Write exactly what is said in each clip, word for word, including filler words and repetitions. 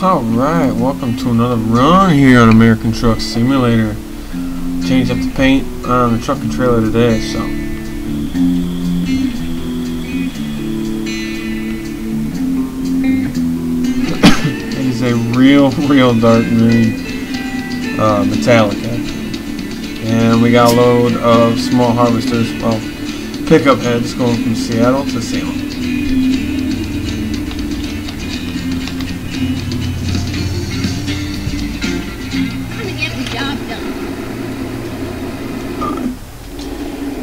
Alright, welcome to another run here on American Truck Simulator. Changed up the paint on the truck and trailer today, so. It is a real, real dark green uh, metallic. And we got a load of small harvesters, well, pickup heads going from Seattle to Salem.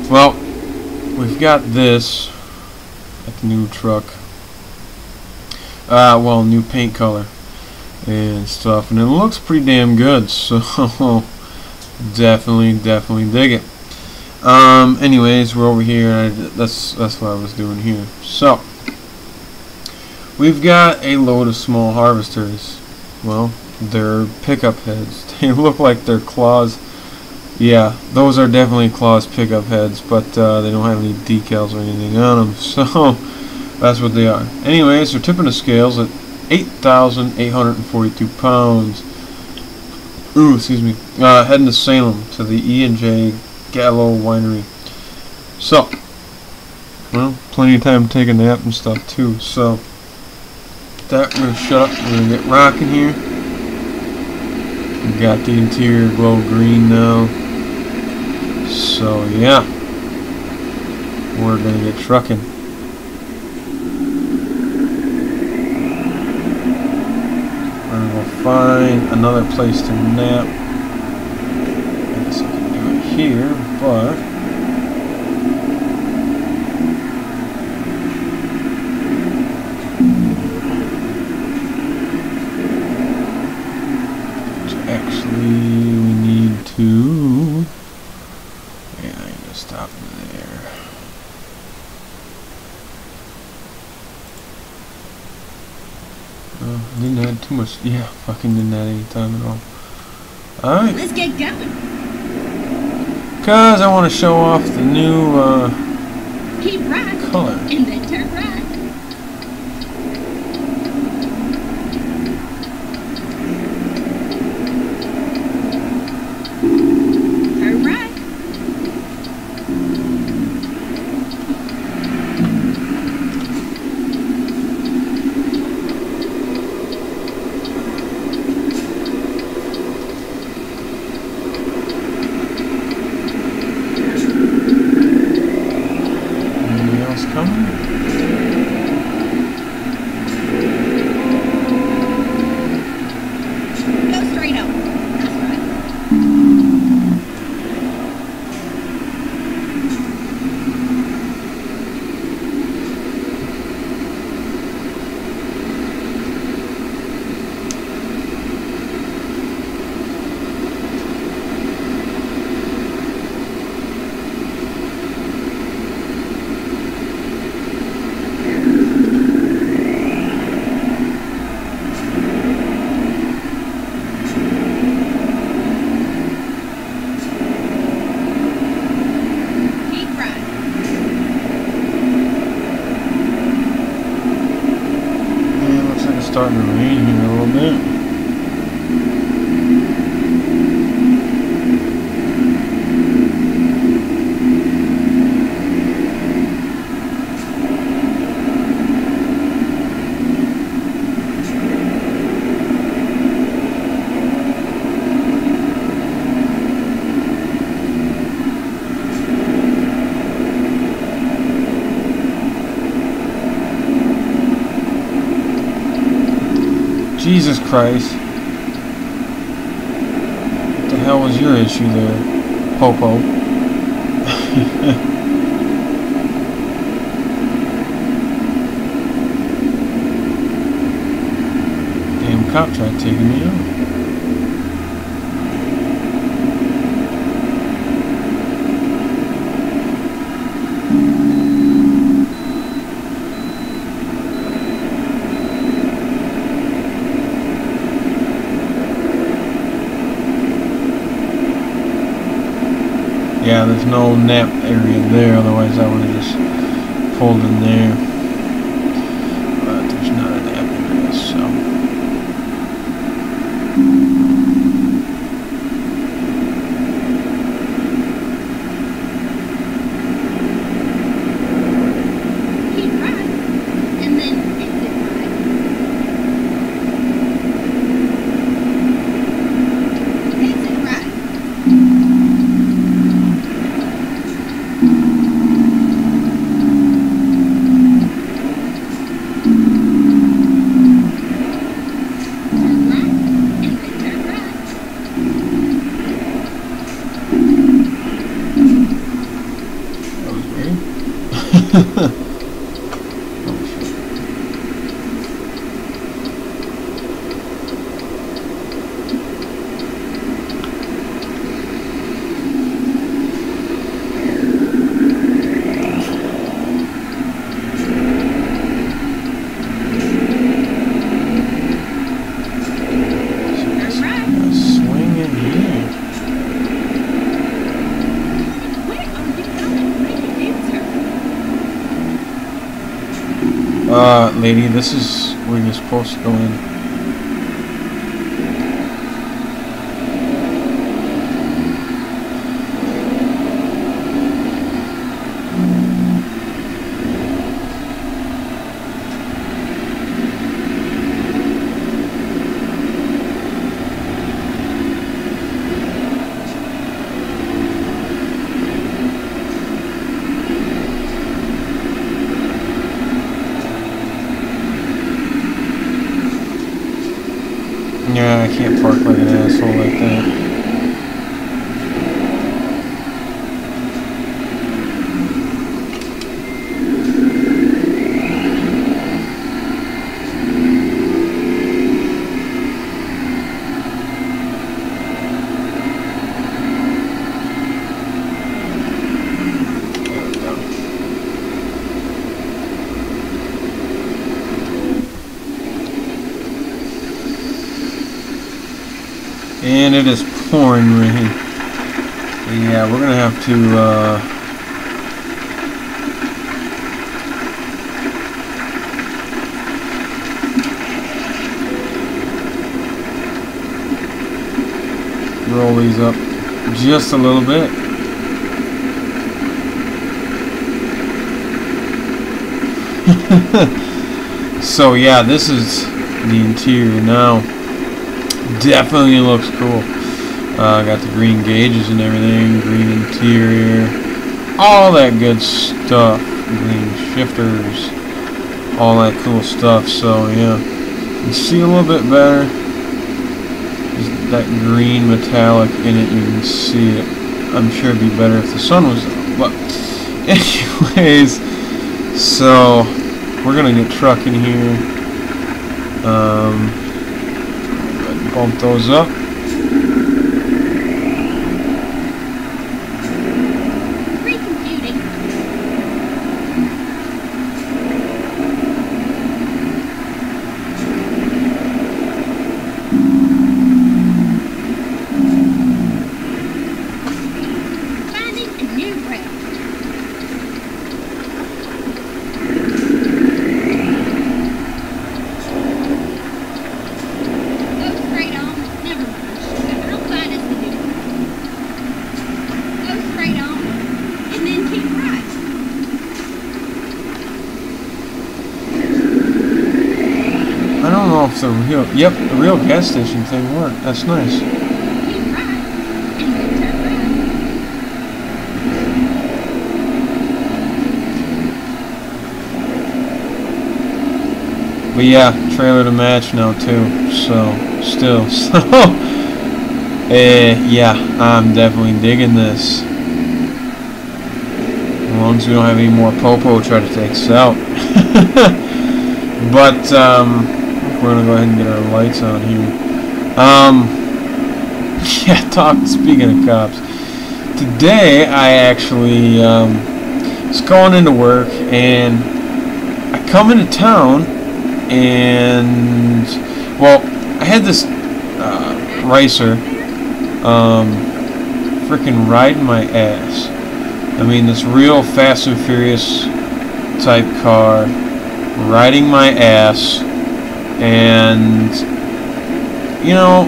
Well, we've got this at the new truck. Uh, well, new paint color and stuff, and it looks pretty damn good. So definitely, definitely dig it. Um, anyways, we're over here. I, that's that's what I was doing here. So we've got a load of small harvesters. Well, they're pickup heads. They look like they're claws. Yeah, those are definitely Claws pickup heads, but uh, they don't have any decals or anything on them, so that's what they are. Anyways, they're tipping the scales at eight thousand eight hundred forty-two pounds. Ooh, excuse me. Uh, heading to Salem to the E and J Gallo Winery. So, well, plenty of time to take a nap and stuff too. So, with that, we're gonna shut up. We're gonna get rocking here. We got the interior glow green now. So yeah, we're gonna get trucking. And we'll find another place to nap. I guess I can do it here, but so actually we need to. Stop there. Uh, didn't add too much. Yeah, fucking didn't add any time at all. Alright. Let's get going. Because I want to show off the new uh, Keep right color. And then turn right. Turn right. Starting to rain here a little bit. Jesus Christ. What the hell was your issue there, Popo? Damn cop tried taking me out. Yeah, there's no nap area there, otherwise I would have just pulled in there. But there's not a nap area, so Uh, lady, this is where you're supposed to go in. Yeah, I can't park like an asshole like that. And it is pouring rain. Yeah, we're gonna have to uh roll these up just a little bit. So yeah, this is the interior now. Definitely looks cool. Uh, got the green gauges and everything, green interior, all that good stuff, green shifters, all that cool stuff. So yeah, you can see a little bit better. There's that green metallic in it, you can see it. I'm sure it'd be better if the sun was out. But anyways, so we're gonna get trucking here. Um, Bump those up. The real, yep, the real gas station thing worked. That's nice. But yeah, trailer to match now too. So still, so uh, yeah, I'm definitely digging this. As long as we don't have any more popo try to take us out. But um. We're gonna go ahead and get our lights on here. Um, yeah, talk. Speaking of cops, today I actually um, was going into work and I come into town and well, I had this uh, racer um, freaking riding my ass. I mean, this real Fast and Furious type car riding my ass. And you know,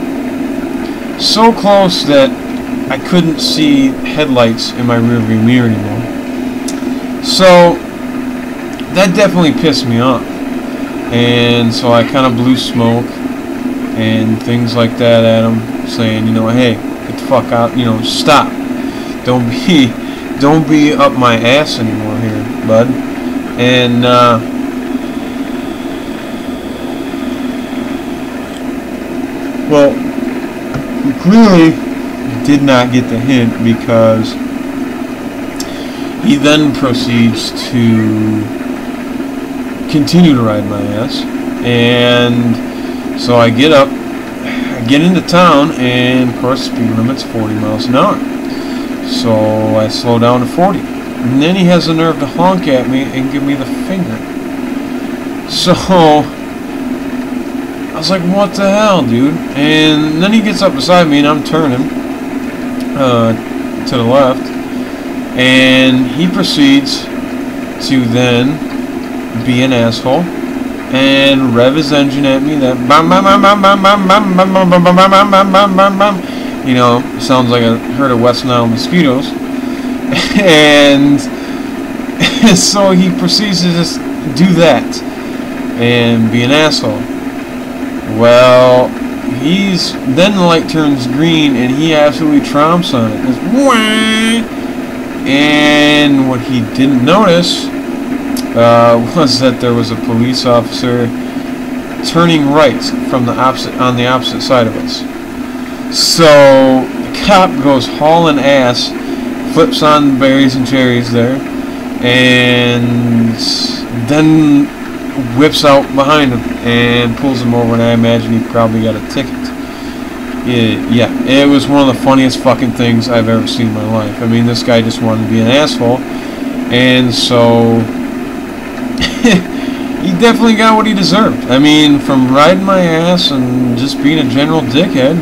so close that I couldn't see headlights in my rearview mirror anymore. So that definitely pissed me off, and so I kind of blew smoke and things like that at him, saying, you know, hey, get the fuck out, you know, stop, don't be, don't be up my ass anymore here, bud. And uh, well, we clearly did not get the hint because He then proceeds to continue to ride my ass, and so I get up, I get into town, and of course speed limit's forty miles an hour, so I slow down to forty, and then he has the nerve to honk at me and give me the finger. So I was like, what the hell, dude? And then he gets up beside me and I'm turning uh, to the left, and he proceeds to then be an asshole and rev his engine at me. That bam bam bam bam bam bam bam bam bam bam bam bam bam bam. You know, sounds like a herd of West Nile mosquitoes. And so he proceeds to just do that and be an asshole. Well, he's then the light turns green and he absolutely tromps on it. It's wah. And what he didn't notice uh, was that there was a police officer turning right from the opposite on the opposite side of us. So the cop goes hauling ass, flips on berries and cherries there, and then whips out behind him and pulls him over, and I imagine he probably got a ticket. It, yeah, it was one of the funniest fucking things I've ever seen in my life. I mean, this guy just wanted to be an asshole, and so he definitely got what he deserved. I mean, from riding my ass and just being a general dickhead,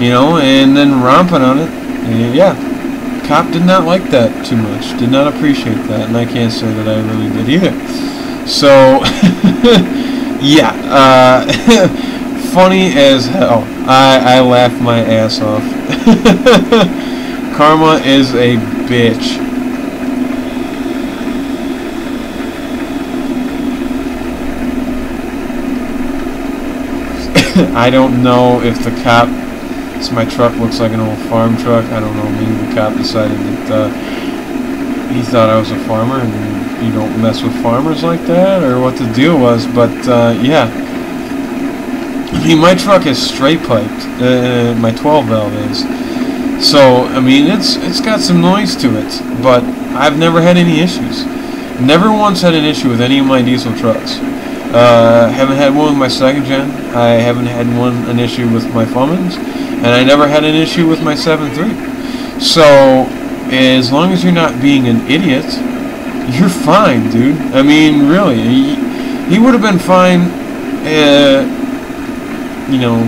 you know, and then romping on it. And yeah, cop did not like that too much, did not appreciate that, and I can't say that I really did either. So, yeah, uh... funny as hell. I, I laughed my ass off. Karma is a bitch. I don't know if the cop, so my truck looks like an old farm truck, I don't know, maybe the cop decided that uh, he thought I was a farmer and you don't mess with farmers like that, or what the deal was, but uh, yeah. I mean, my truck is straight piped, uh, my twelve valve is, so I mean it's it's got some noise to it, but I've never had any issues. Never once had an issue with any of my diesel trucks. Uh, haven't had one with my second gen, I haven't had one an issue with my Cummins, and I never had an issue with my seven three. So as long as you're not being an idiot, you're fine, dude. I mean, really, he, he would have been fine uh, you know,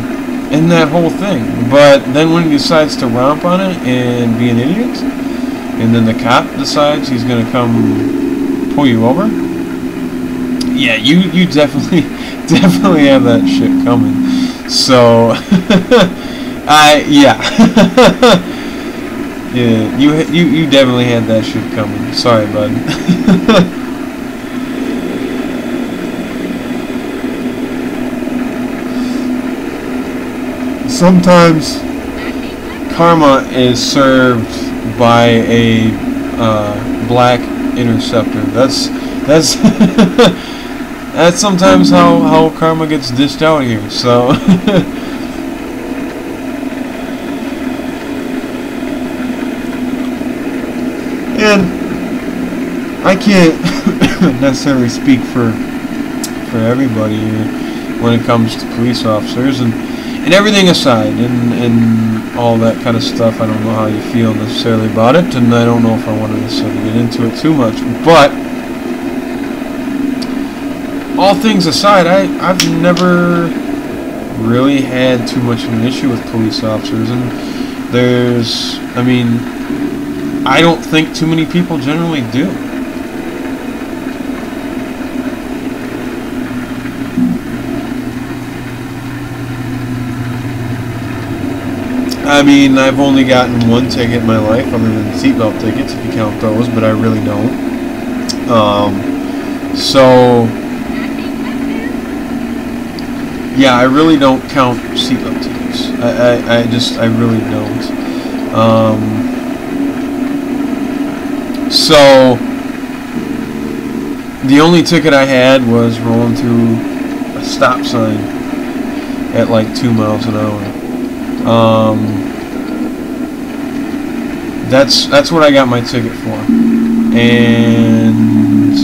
in that whole thing, but then when he decides to romp on it and be an idiot, and then the cop decides he's gonna come pull you over, yeah, you you definitely definitely have that shit coming. So I yeah yeah you you you definitely had that shit coming. Sorry, bud. Sometimes karma is served by a uh, black interceptor. That's that's that's sometimes how how karma gets dished out here. So and I can't necessarily speak for for everybody when it comes to police officers and. And everything aside, and, and all that kind of stuff, I don't know how you feel necessarily about it, and I don't know if I want to necessarily get into it too much, but all things aside, I, I've never really had too much of an issue with police officers, and there's, I mean, I don't think too many people generally do. I mean, I've only gotten one ticket in my life, other than seatbelt tickets, if you count those, but I really don't. Um, so, yeah, I really don't count seatbelt tickets. I, I, I just, I really don't. Um, so, the only ticket I had was rolling through a stop sign at like two miles an hour. Um, that's, that's what I got my ticket for. And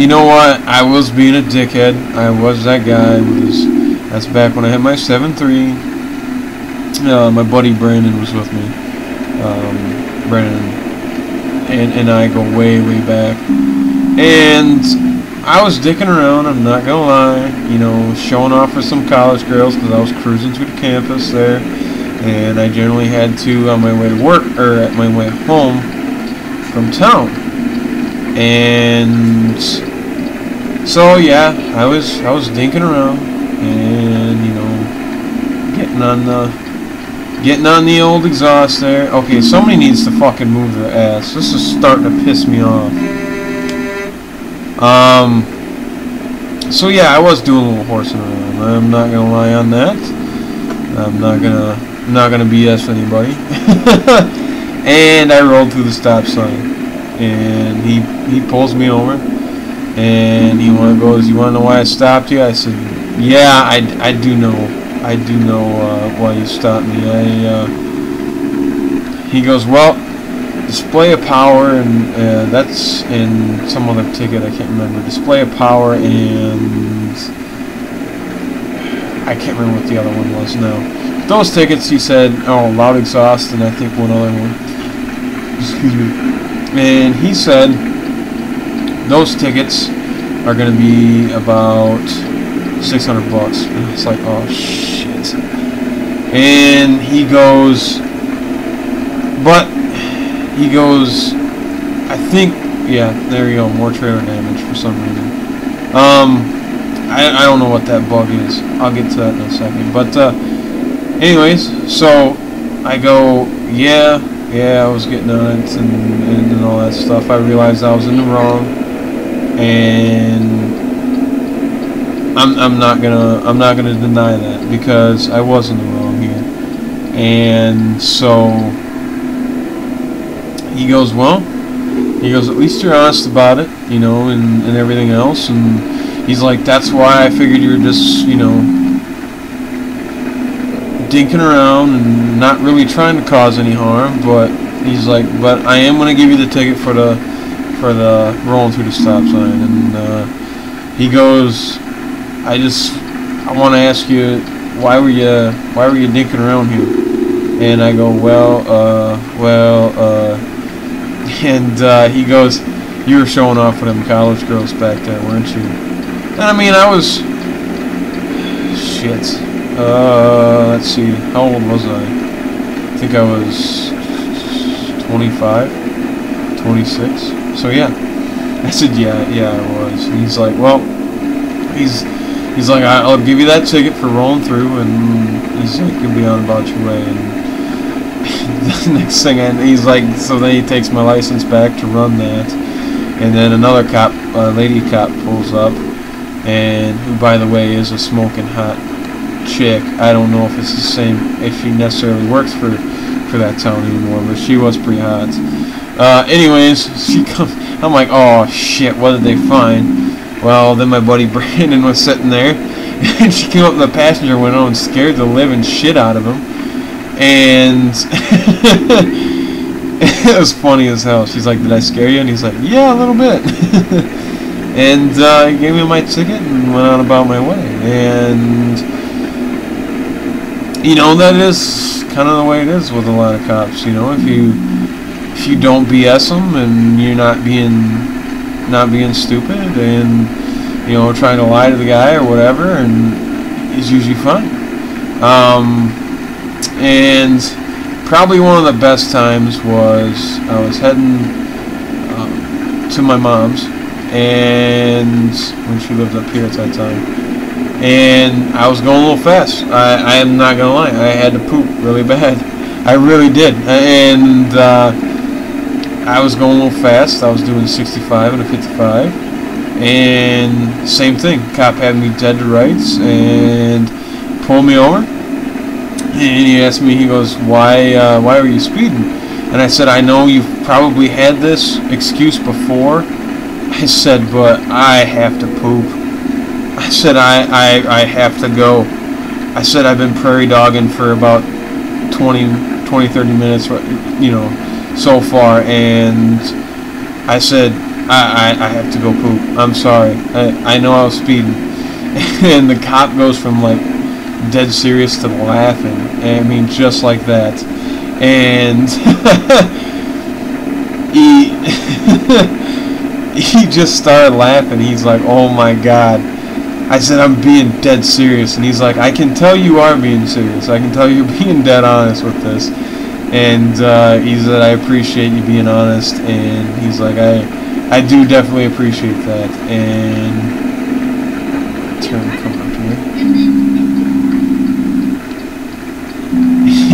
you know what? I was being a dickhead. I was that guy. Was that's back when I had my seven three. Uh, my buddy Brandon was with me. Um, Brandon and and I go way way back. And I was dicking around. I'm not gonna lie. You know, showing off for some college girls because I was cruising through the campus there. And I generally had to on my way to work or at my way home from town. And so yeah, I was I was dinking around and you know getting on the. Getting on the old exhaust there. Okay, somebody needs to fucking move their ass. This is starting to piss me off. Um. So yeah, I was doing a little horsing around. I'm not gonna lie on that. I'm not gonna, I'm not gonna B S anybody. And I rolled through the stop sign, and he he pulls me over, and he wanna goes, "You wanna know why I stopped you?" I said, "Yeah, I I do know." I do know uh, why you stopped me. I, uh, he goes, well, display of power, and uh, that's in some other ticket, I can't remember. Display of power, and I can't remember what the other one was now. Those tickets, he said, oh, loud exhaust, and I think one other one. Excuse me. And he said, those tickets are going to be about six hundred bucks, and it's like, oh shit. And he goes, but he goes, I think, yeah, there you go, more trailer damage for some reason. Um, I, I don't know what that bug is. I'll get to that in a second. But uh, anyways, so I go, yeah, yeah, I was getting on it and, and, and all that stuff. I realized I was in the wrong, and I'm I'm not gonna I'm not gonna deny that because I was in the wrong here. And so he goes, well, he goes, at least you're honest about it, you know, and, and everything else. And he's like, that's why I figured you were just, you know, dinking around and not really trying to cause any harm. But he's like, but I am gonna give you the ticket for the for the rolling through the stop sign. And uh, he goes, I just, I want to ask you, why were you, why were you dinking around here? And I go, well, uh, well, uh, and, uh, he goes, you were showing off with them college girls back there, weren't you? And I mean, I was, shit, uh, let's see, how old was I? I think I was twenty-five, twenty-six, so yeah. I said, yeah, yeah, I was. And he's like, well, he's, He's like, I'll give you that ticket for rolling through, and he's like, you'll be on about your way. And the next thing, I, he's like, so then he takes my license back to run that. And then another cop, uh, lady cop, pulls up, and who, by the way, is a smoking hot chick. I don't know if it's the same, if she necessarily works for, for that town anymore, but she was pretty hot. Uh, anyways, she comes, I'm like, oh shit, what did they find? Well, then my buddy Brandon was sitting there, and she came up in the passenger window and scared the living shit out of him. And it was funny as hell. She's like, did I scare you? And he's like, yeah, a little bit. And uh, he gave me my ticket and went on about my way. And, you know, that is kind of the way it is with a lot of cops. You know, if you, if you don't B S them and you're not being... not being stupid and, you know, trying to lie to the guy or whatever, and it's usually fun. Um, and probably one of the best times was I was heading um, to my mom's, and when she lived up here at that time, and I was going a little fast. I, I am not gonna lie, I had to poop really bad. I really did. And uh, I was going a little fast. I was doing sixty-five and a fifty-five, and same thing. Cop had me dead to rights and pulled me over. And he asked me, he goes, "Why, uh, why were you speeding?" And I said, "I know you've probably had this excuse before." I said, "But I have to poop." I said, "I, I, I have to go." I said, "I've been prairie dogging for about twenty, twenty, thirty minutes, you know." so far, and I said, I, I, I have to go poop. I'm sorry. I, I know I was speeding. And the cop goes from, like, dead serious to laughing. I mean, just like that. And he, he just started laughing. He's like, oh, my God. I said, I'm being dead serious. And he's like, I can tell you are being serious. I can tell you're being dead honest with this. And uh, he said, I appreciate you being honest. And he's like, I... I do definitely appreciate that, and turn come up here.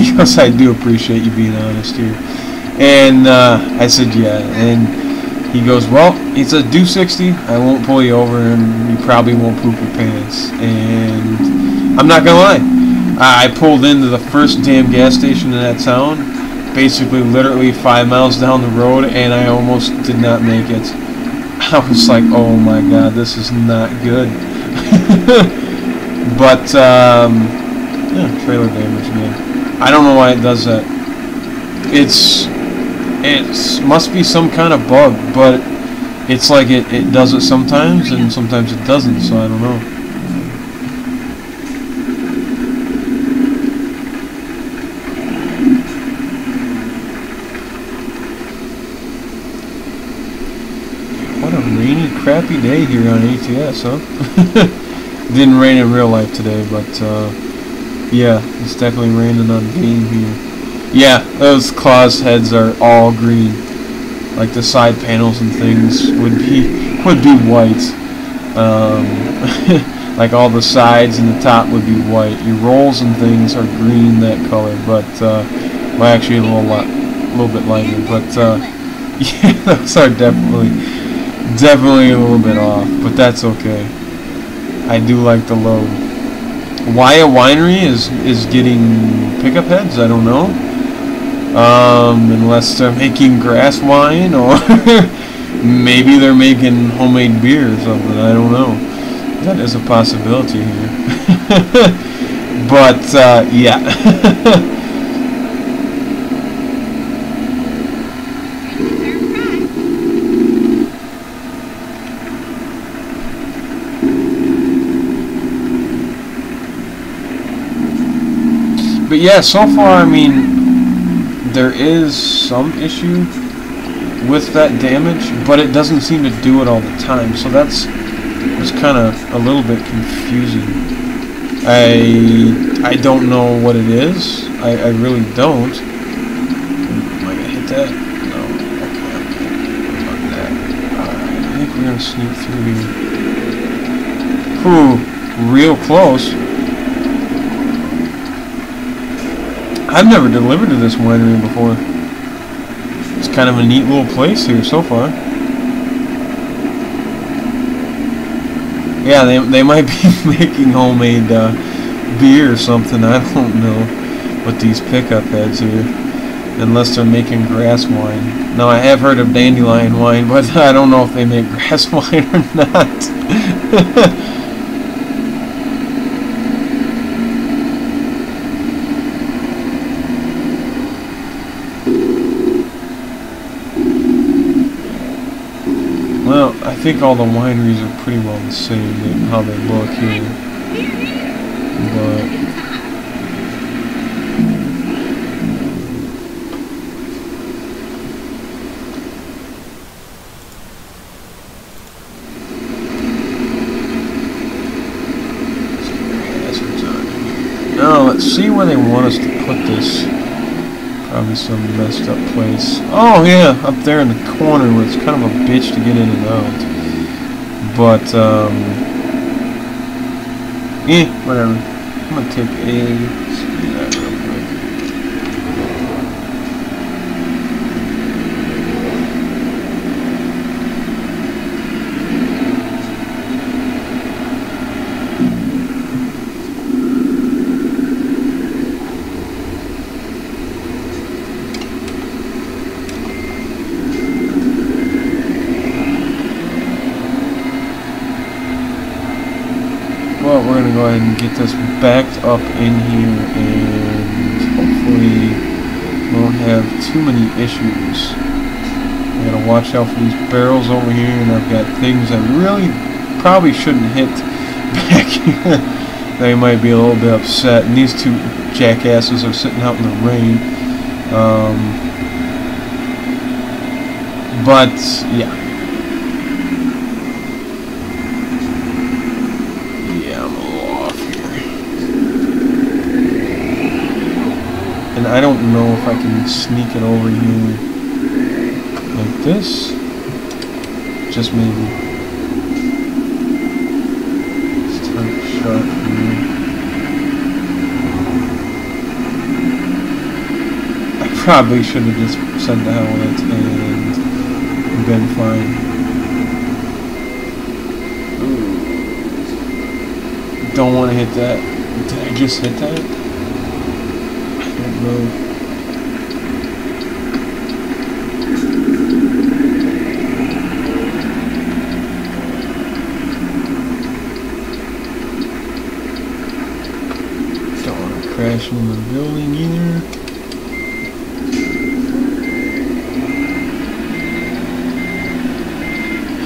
He goes, I do appreciate you being honest here, and uh, I said yeah, and he goes, well, he said do sixty, I won't pull you over, and you probably won't poop your pants, and I'm not gonna lie, I pulled into the first damn gas station in that town. Basically literally five miles down the road, and I almost did not make it. I was like, oh my God, this is not good. But um, yeah, trailer damage, man. I don't know why it does that. It's it's must be some kind of bug, but it's like it, it does it sometimes and sometimes it doesn't, so I don't know. Crappy day here on A T S, huh? Didn't rain in real life today, but uh, yeah, it's definitely raining on game here. Yeah, those claws heads are all green. Like the side panels and things would be would be white. Um, like all the sides and the top would be white. Your rolls and things are green that color, but uh, well, actually a little lot, a little bit lighter. But uh, yeah, those are definitely. Definitely a little bit off, but that's okay. I do like the load. Why a winery is is getting pickup heads? I don't know. Um, unless they're making grass wine, or maybe they're making homemade beer or something. I don't know. That is a possibility here. But uh, yeah. But yeah, so far, I mean, there is some issue with that damage, but it doesn't seem to do it all the time, so that's was kind of a little bit confusing. I I don't know what it is. I, I really don't. Am I going to hit that? No. Okay, okay. Fuck that. Alright, I think we're going to sneak through here. Ooh, real close. I've never delivered to this winery before. It's kind of a neat little place here so far. Yeah, they, they might be making homemade uh, beer or something. I don't know with these pickup heads here. Unless they're making grass wine. Now, I have heard of dandelion wine, but I don't know if they make grass wine or not. I think all the wineries are pretty well the same in how they look here, but now let's see where they want us to put this. Probably some messed up place. Oh yeah, up there in the corner where it's kind of a bitch to get in and out. But, um, eh, whatever. I'm gonna take a, let's do that real and get this backed up in here, and hopefully won't have too many issues. I gotta watch out for these barrels over here, and I've got things I really probably shouldn't hit back here. They might be a little bit upset, and these two jackasses are sitting out in the rain. Um, but yeah, yeah, I'm a little off here, and I don't know if I can sneak it over here like this. Just maybe. Let's take a shot here. I probably should have just sent the hell with it and been fine. Ooh. Don't want to hit that. Did I just hit that? I don't know. Don't want to crash into the building either.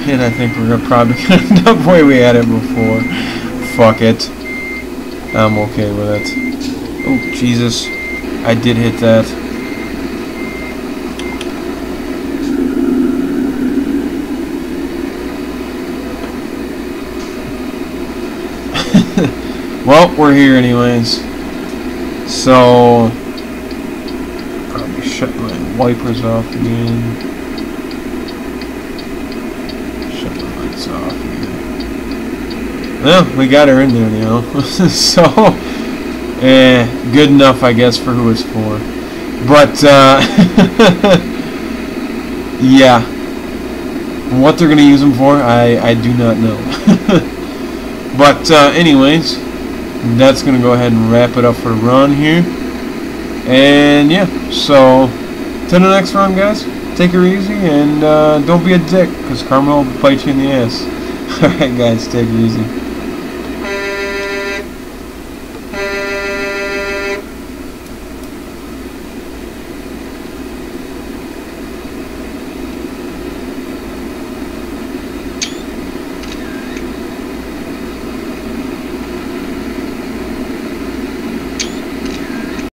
And I think we're probably going to end up the way we had it before. Fuck it. I'm okay with it. Oh, Jesus. I did hit that. Well, we're here anyways. So, probably shut my wipers off again. Well, we got her in there now, so eh, good enough, I guess, for who it's for. But uh, yeah, what they're gonna use them for, I I do not know. But uh, anyways, that's gonna go ahead and wrap it up for run here, and yeah, so till the next run, guys. Take her easy and uh, don't be a dick, because karma will bite you in the ass. Alright guys, take it easy.